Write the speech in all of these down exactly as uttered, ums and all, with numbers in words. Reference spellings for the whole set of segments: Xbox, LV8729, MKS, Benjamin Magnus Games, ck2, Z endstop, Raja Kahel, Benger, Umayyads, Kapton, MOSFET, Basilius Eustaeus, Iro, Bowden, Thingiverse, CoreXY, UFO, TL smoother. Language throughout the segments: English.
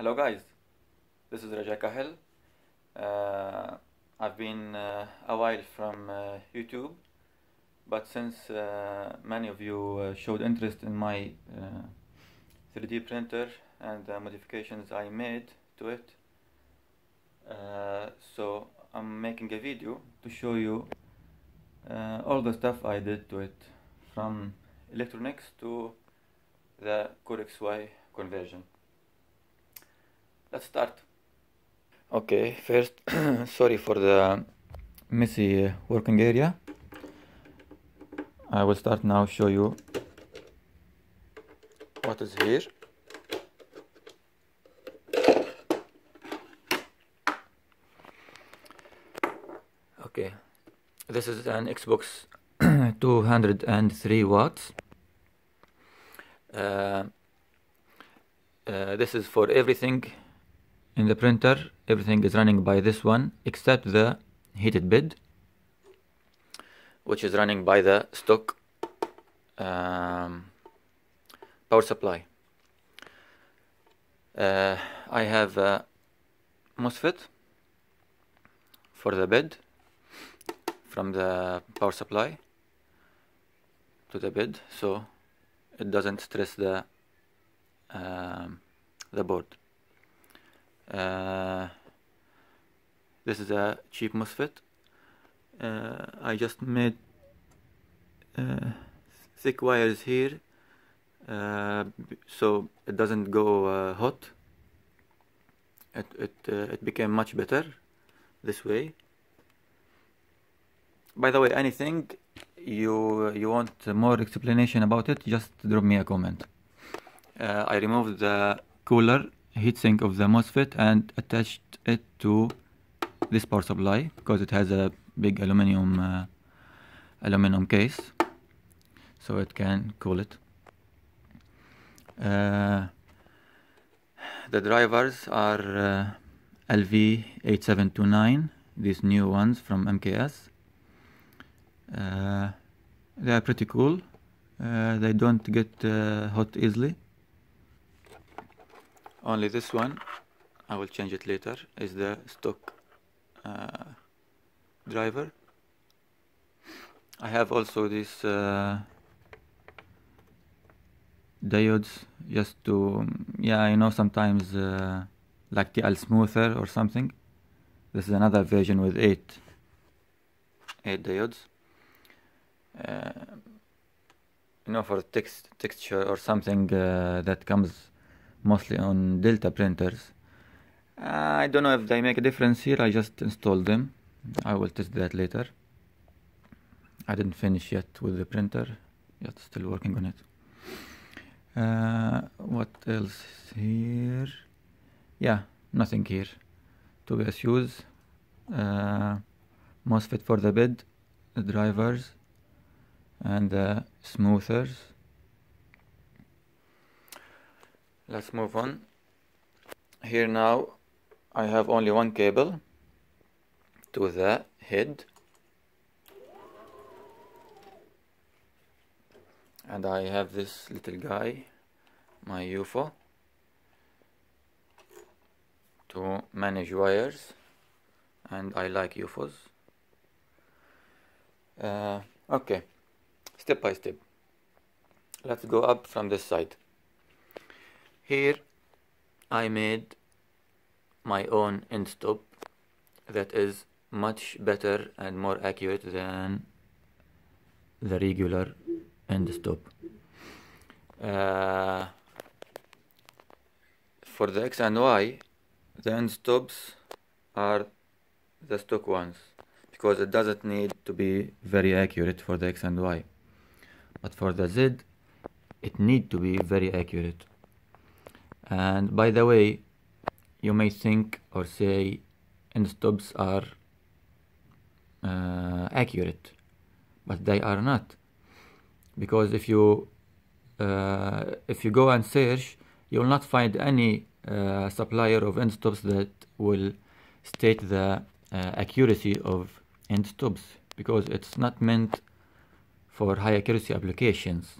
Hello guys, this is Raja Kahel. Uh, I've been uh, a while from uh, YouTube, but since uh, many of you uh, showed interest in my uh, three D printer and the modifications I made to it, uh, so I'm making a video to show you uh, all the stuff I did to it, from electronics to the CoreXY conversion. Let's start. Okay, first sorry for the messy working area. I will start now, show you what is here. Okay, this is an Xbox two hundred three watts. Uh, uh, this is for everything. In the printer, everything is running by this one except the heated bed, which is running by the stock um, power supply. Uh, I have a MOSFET for the bed, from the power supply to the bed, so it doesn't stress the um, the board. Uh, this is a cheap MOSFET. uh, I just made uh, thick wires here, uh, so it doesn't go uh, hot. It, it, uh, it became much better this way. By the way, anything you, you want more explanation about it, just drop me a comment. uh, I removed the cooler heatsink of the MOSFET and attached it to this power supply because it has a big aluminum uh, aluminum case, so it can cool it. Uh, the drivers are uh, L V eight seven two nine, these new ones from M K S. Uh, they are pretty cool. Uh, they don't get uh, hot easily. Only this one, I will change it later, is the stock uh, driver. I have also these uh, diodes, just to, yeah, I know sometimes uh, like T L smoother or something. This is another version with eight, eight diodes. Uh, you know, for text texture or something uh, that comes mostly on Delta printers. uh, I don't know if they make a difference here. I just installed them. I will test that later. I didn't finish yet with the printer, yet still working on it. Uh, what else here? Yeah, nothing here to be issues. Uh, MOSFET for the bed, the drivers and the smoothers. Let's move on. Here now I have only one cable to the head, and I have this little guy, my U F O, to manage wires, and I like U F Os. Uh, okay, step by step. Let's go up from this side. Here I made my own end stop that is much better and more accurate than the regular end stop. Uh, for the X and Y, the end stops are the stock ones because it doesn't need to be very accurate for the X and Y. But for the Z, it needs to be very accurate. And by the way, you may think or say end stops are uh, accurate, but they are not, because if you uh, if you go and search, you will not find any uh, supplier of end stops that will state the uh, accuracy of end stops, because it's not meant for high accuracy applications.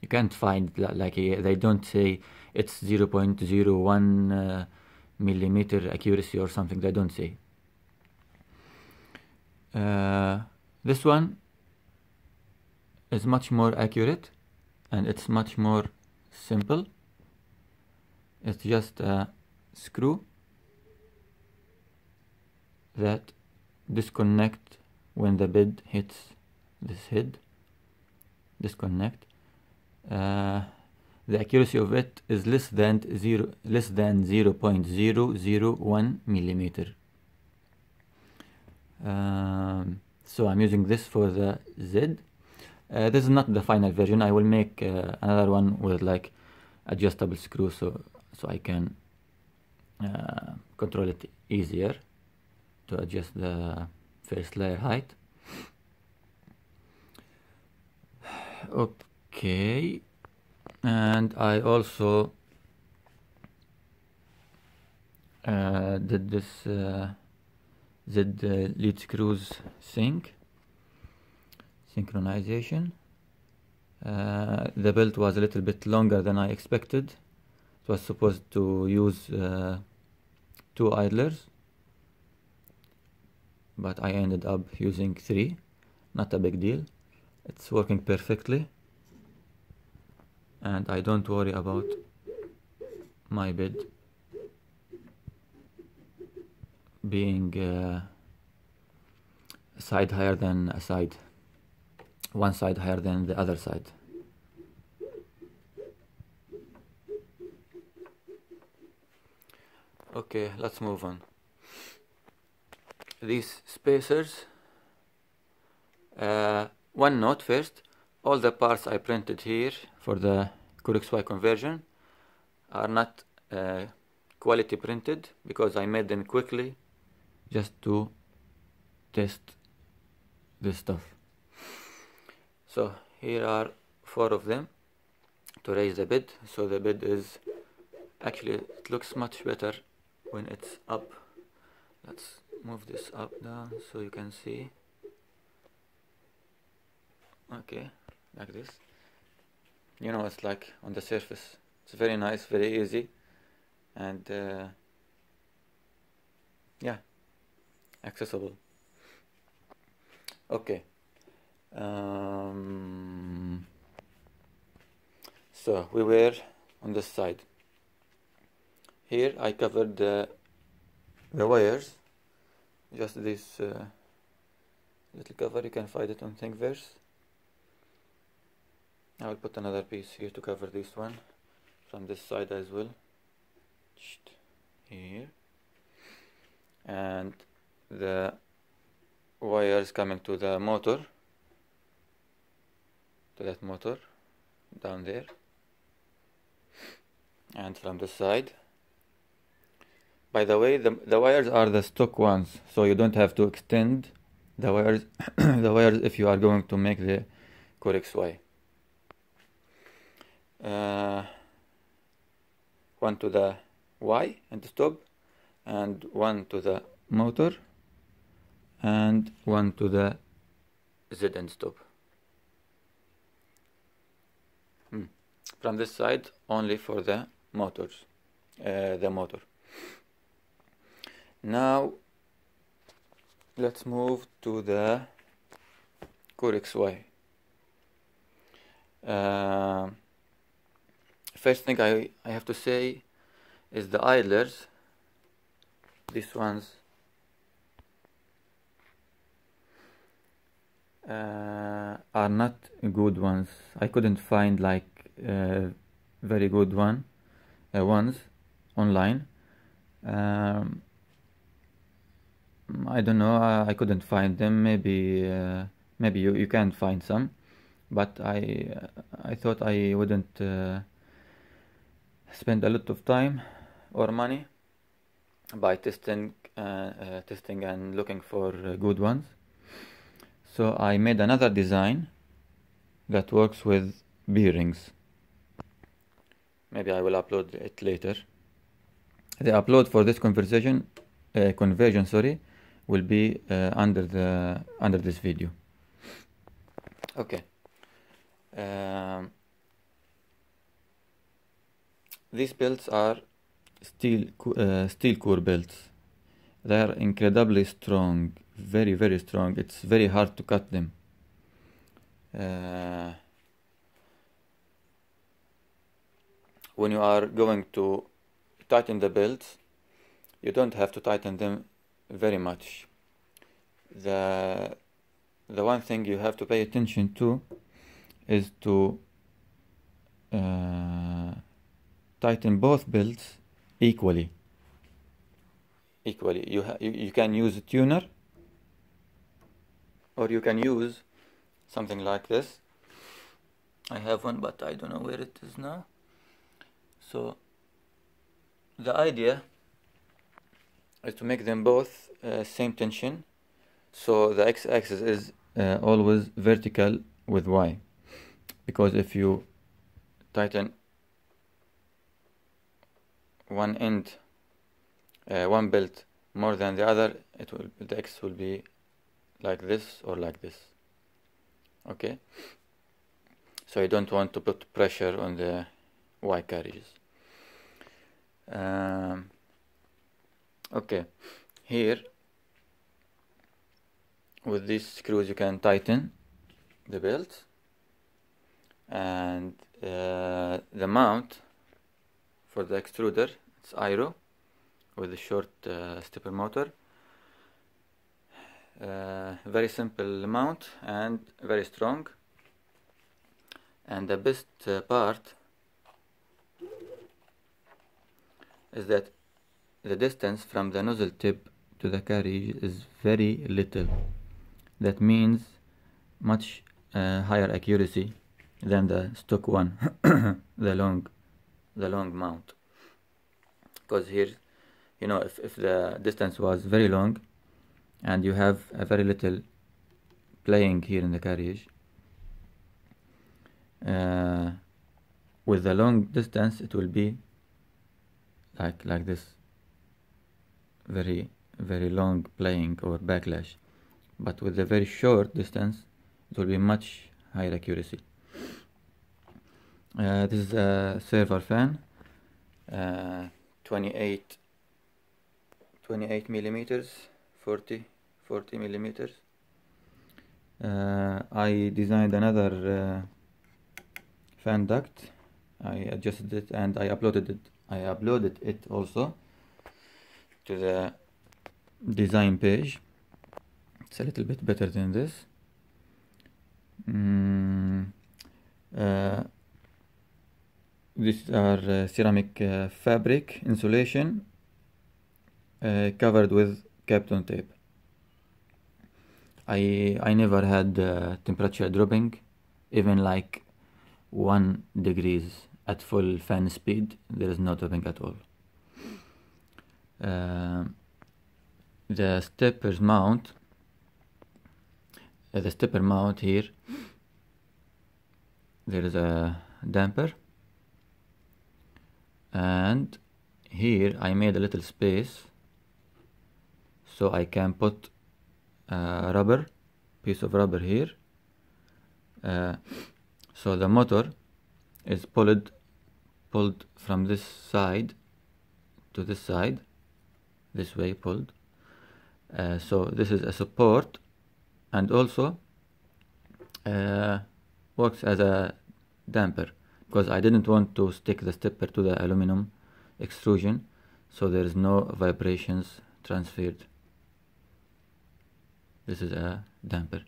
You can't find, like uh, they don't say it's zero point zero one uh, millimeter accuracy or something. They don't say. Uh, this one is much more accurate, and it's much more simple. It's just a screw that disconnect when the bed hits this head. Disconnect. Uh, the accuracy of it is less than zero, less than zero point zero zero one millimeter. Um, so I'm using this for the Z. Uh, this is not the final version. I will make uh, another one with like adjustable screw, so so I can uh, control it easier to adjust the first layer height. Okay, and I also uh, did this uh, did the lead screws sync synchronization. Uh, the belt was a little bit longer than I expected. It was supposed to use uh, two idlers, but I ended up using three. Not a big deal. It's working perfectly, and I don't worry about my bed being uh, a side higher than a side, one side higher than the other side. Okay, let's move on. These spacers, uh, one note first, all the parts I printed here for the CoreXY conversion are not uh, quality printed, because I made them quickly just to test this stuff. So here are four of them to raise the bed. So the bed is, actually it looks much better when it's up. Let's move this up down so you can see. Okay, like this. You know, it's like on the surface. It's very nice, very easy, and uh, yeah, accessible. Okay, um, so we were on this side. Here I covered the, the wires, just this uh, little cover. You can find it on Thingiverse. I will put another piece here to cover this one from this side as well, here, and the wires coming to the motor, to that motor down there, and from this side. By the way, the, the wires are the stock ones, so you don't have to extend the wires the wires if you are going to make the CoreXY. Uh, one to the Y and the stop, and one to the motor, and one to the Z and stop. Hmm. From this side only for the motors, uh, the motor. Now let's move to the CoreXY. Uh, First thing I, I have to say is the idlers. These ones uh, are not good ones. I couldn't find like uh, very good one uh, ones online. Um, I don't know. I, I couldn't find them. Maybe uh, maybe you you can find some, but I I thought I wouldn't. Uh, spend a lot of time or money by testing uh, uh, testing and looking for uh, good ones. So I made another design that works with bearings. Maybe I will upload it later. The upload for this conversation uh, conversion sorry will be uh, under the under this video. Okay, um, These belts are steel, uh, steel core belts. They are incredibly strong, very very strong. It's very hard to cut them. Uh, when you are going to tighten the belts, you don't have to tighten them very much. The, the one thing you have to pay attention to is to uh, tighten both belts equally. Equally, you, ha you you can use a tuner, or you can use something like this. I have one, but I don't know where it is now. So the idea is to make them both uh, same tension. So the x-axis is uh, always vertical with y, because if you tighten one end, uh, one belt more than the other, it will, the x will be like this or like this. Okay, so you don't want to put pressure on the y carriages. Um, okay, here with these screws you can tighten the belt, and uh, the mount for the extruder, it's Iro with a short uh, stepper motor. Uh, very simple mount and very strong. And the best uh, part is that the distance from the nozzle tip to the carriage is very little. That means much uh, higher accuracy than the stock one, the long, the long mount. Because here, you know, if, if the distance was very long and you have a very little playing here in the carriage, uh, with the long distance it will be like like this, very very long playing or backlash. But with a very short distance it will be much higher accuracy. Uh, this is a servo fan, uh, twenty-eight millimeters, forty millimeters. Uh, I designed another uh, fan duct. I adjusted it and I uploaded it. I uploaded it also to the design page. It's a little bit better than this. Mm, uh, these are uh, ceramic uh, fabric insulation uh, covered with Kapton tape. I I never had uh, temperature dropping, even like one degrees at full fan speed. There is no dropping at all. Uh, the stepper's mount, uh, the stepper mount here, there is a damper, and here I made a little space so I can put a rubber, piece of rubber here. Uh, so the motor is pulled, pulled from this side to this side, this way pulled. Uh, so this is a support, and also uh, works as a damper, because I didn't want to stick the stepper to the aluminum extrusion, so there is no vibrations transferred. This is a damper.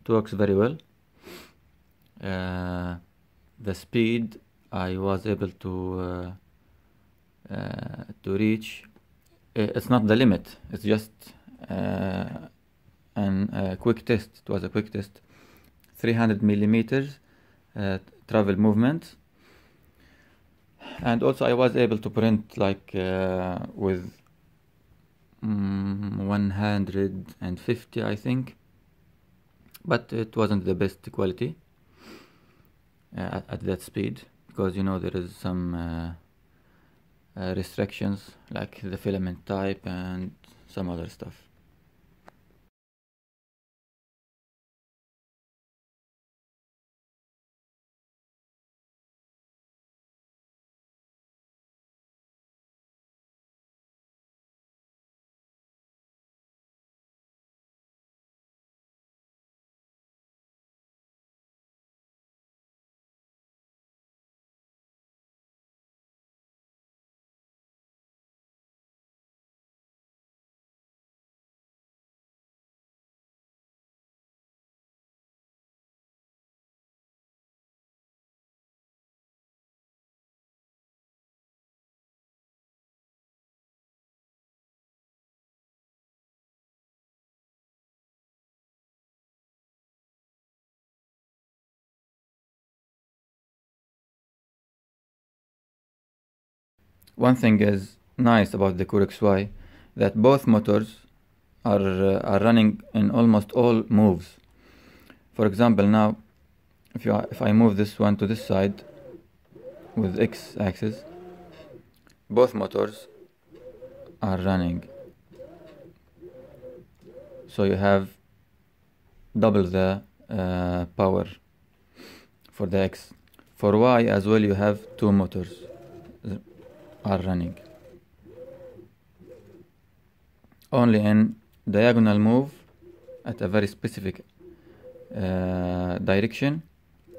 It works very well. Uh, the speed I was able to uh, uh, to reach, it's not the limit, it's just uh, an, a quick test. It was a quick test. three hundred millimeters uh, travel movement. And also I was able to print like uh, with Mm, one hundred fifty, I think, but it wasn't the best quality uh, at, at that speed, because you know there is some uh, uh, restrictions like the filament type and some other stuff. one thing is nice about the CoreXY, that both motors are, uh, are running in almost all moves. For example, now if, you, if I move this one to this side with X axis, both motors are running. So you have double the uh, power for the X. For Y as well, you have two motors are running. Only in diagonal move at a very specific uh, direction,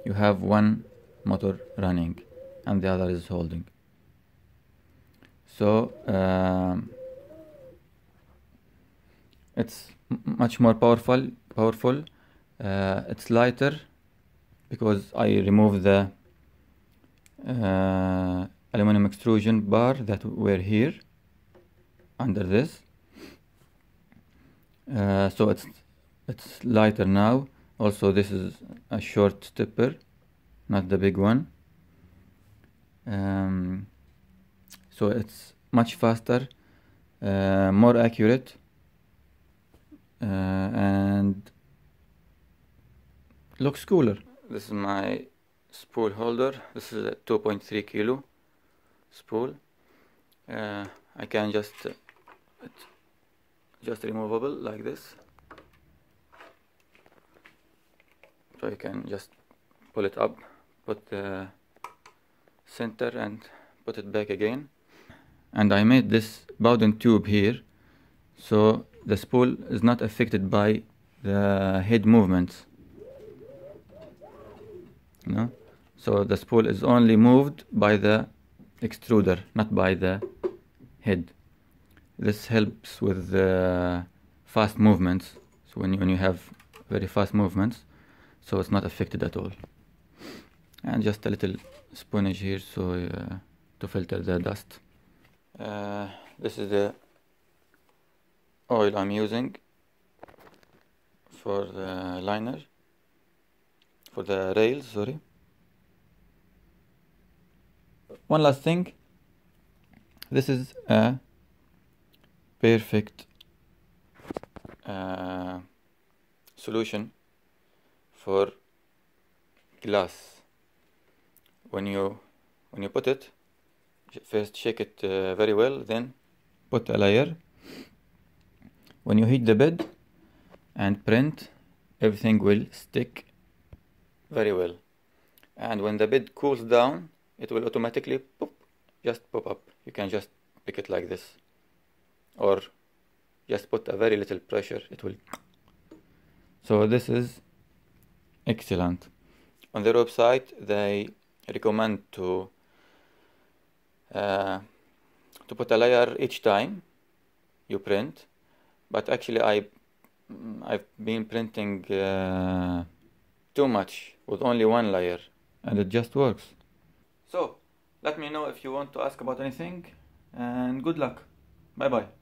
you have one motor running and the other is holding. So uh, it's much more powerful. Powerful. Uh, it's lighter because I removed the uh, aluminum extrusion bar that were here under this. Uh, so it's it's lighter now. Also, this is a short tipper, not the big one. Um, so it's much faster, uh, more accurate, uh, and looks cooler. This is my spool holder. This is a two point three kilo spool. Uh, I can just uh, it's just removable like this, so you can just pull it up, put the center and put it back again. And I made this Bowden tube here, so the spool is not affected by the head movements, you know? So the spool is only moved by the extruder, not by the head. This helps with uh, fast movements. So when you, when you have very fast movements, so it's not affected at all. And just a little sponge here, so uh, to filter the dust. Uh, this is the oil I'm using for the liner, for the rails, sorry. One last thing. This is a perfect uh, solution for glass. When you when you put it, first shake it uh, very well, then put a layer. When you heat the bed and print, everything will stick very well. And when the bed cools down, it will automatically pop, just pop up. You can just pick it like this, or just put a very little pressure, it will. So this is excellent. On their website, they recommend to uh, to put a layer each time you print, but actually I I've been printing uh, too much with only one layer, and it just works. So let me know if you want to ask about anything, and good luck. Bye bye.